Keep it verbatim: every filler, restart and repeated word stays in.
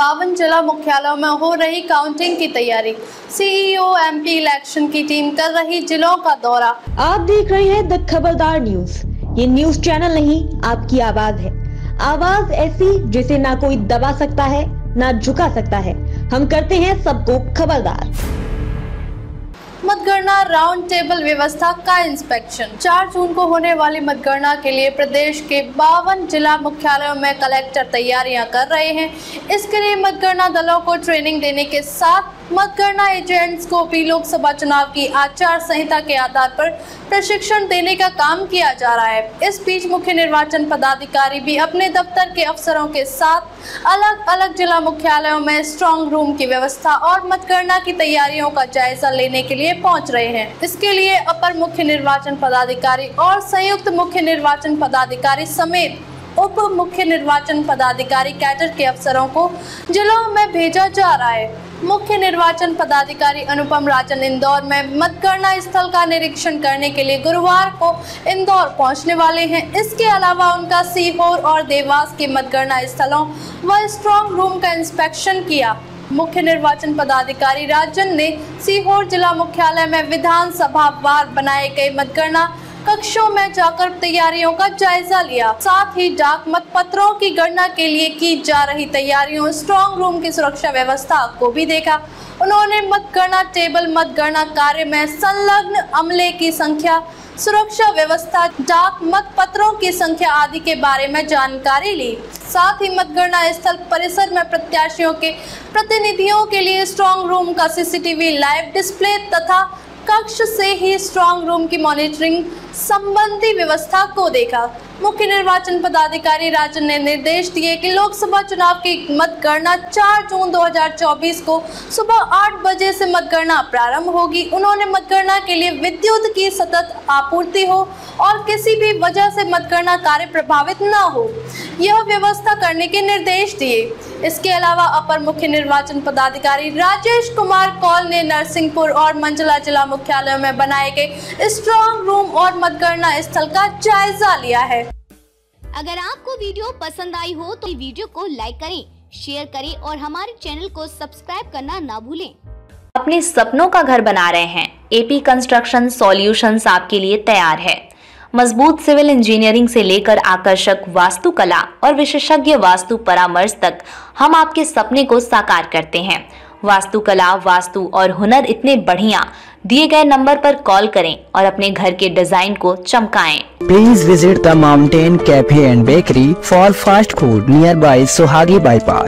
बावन जिला मुख्यालयों में हो रही काउंटिंग की तैयारी, सीईओ एमपी इलेक्शन की टीम कर रही जिलों का दौरा। आप देख रहे हैं द खबरदार न्यूज। ये न्यूज चैनल नहीं, आपकी आवाज है। आवाज ऐसी जिसे ना कोई दबा सकता है ना झुका सकता है। हम करते हैं सबको खबरदार। मतगणना राउंड टेबल व्यवस्था का इंस्पेक्शन। चार जून को होने वाली मतगणना के लिए प्रदेश के बावन जिला मुख्यालयों में कलेक्टर तैयारियां कर रहे हैं। इसके लिए मतगणना दलों को ट्रेनिंग देने के साथ मतगणना एजेंट्स को भी लोकसभा चुनाव की आचार संहिता के आधार पर प्रशिक्षण देने का काम किया जा रहा है। इस बीच मुख्य निर्वाचन पदाधिकारी भी अपने दफ्तर के अफसरों के साथ अलग अलग जिला मुख्यालयों में स्ट्रांग रूम की व्यवस्था और मतगणना की तैयारियों का जायजा लेने के लिए पहुंच रहे हैं। इसके लिए अपर मुख्य निर्वाचन पदाधिकारी और संयुक्त मुख्य निर्वाचन पदाधिकारी समेत उप मुख्य निर्वाचन पदाधिकारी कैडर के अफसरों को जिलों में भेजा जा रहा है। मुख्य निर्वाचन पदाधिकारी अनुपम राजन इंदौर में मतगणना स्थल का निरीक्षण करने के लिए गुरुवार को इंदौर पहुंचने वाले हैं। इसके अलावा उनका सीहोर और देवास के मतगणना स्थलों व स्ट्रांग रूम का इंस्पेक्शन किया। मुख्य निर्वाचन पदाधिकारी राजन ने सीहोर जिला मुख्यालय में विधानसभा वार बनाए गए मतगणना कक्षों में जाकर तैयारियों का जायजा लिया। साथ ही डाक मतपत्रों की गणना के लिए की जा रही तैयारियों, स्ट्रांग रूम की सुरक्षा व्यवस्था को भी देखा। उन्होंने मतगणना टेबल, मतगणना कार्य में संलग्न अमले की संख्या, सुरक्षा व्यवस्था, डाक मतपत्रों की संख्या आदि के बारे में जानकारी ली। साथ ही मतगणना स्थल परिसर में प्रत्याशियों के प्रतिनिधियों के लिए स्ट्रांग रूम का सीसीटीवी लाइव डिस्प्ले तथा कक्ष से ही स्ट्रांग रूम की मॉनिटरिंग संबंधी व्यवस्था को देखा। मुख्य निर्वाचन पदाधिकारी राजन ने निर्देश दिए कि लोकसभा चुनाव की मतगणना चार जून दो हज़ार चौबीस को सुबह आठ बजे से मतगणना प्रारंभ होगी। उन्होंने मतगणना के लिए विद्युत की सतत आपूर्ति हो और किसी भी वजह से मतगणना कार्य प्रभावित न हो, यह व्यवस्था करने के निर्देश दिए। इसके अलावा अपर मुख्य निर्वाचन पदाधिकारी राजेश कुमार कौल ने नरसिंहपुर और मंडला जिला मुख्यालयों में बनाए गए स्ट्रांग रूम और मतगणना स्थल का जायजा लिया है। अगर आपको वीडियो पसंद आई हो तो वीडियो को लाइक करें, शेयर करें और हमारे चैनल को सब्सक्राइब करना ना भूलें। अपने सपनों का घर बना रहे हैं? एपी कंस्ट्रक्शंस सॉल्यूशंस आपके लिए तैयार है। मजबूत सिविल इंजीनियरिंग से लेकर आकर्षक वास्तुकला और विशेषज्ञ वास्तु परामर्श तक हम आपके सपने को साकार करते हैं। वास्तुकला, वास्तु और हुनर इतने बढ़िया। दिए गए नंबर पर कॉल करें और अपने घर के डिजाइन को चमकाएं। Please visit the mountain cafe and bakery for fast food nearby Sohagi bypass.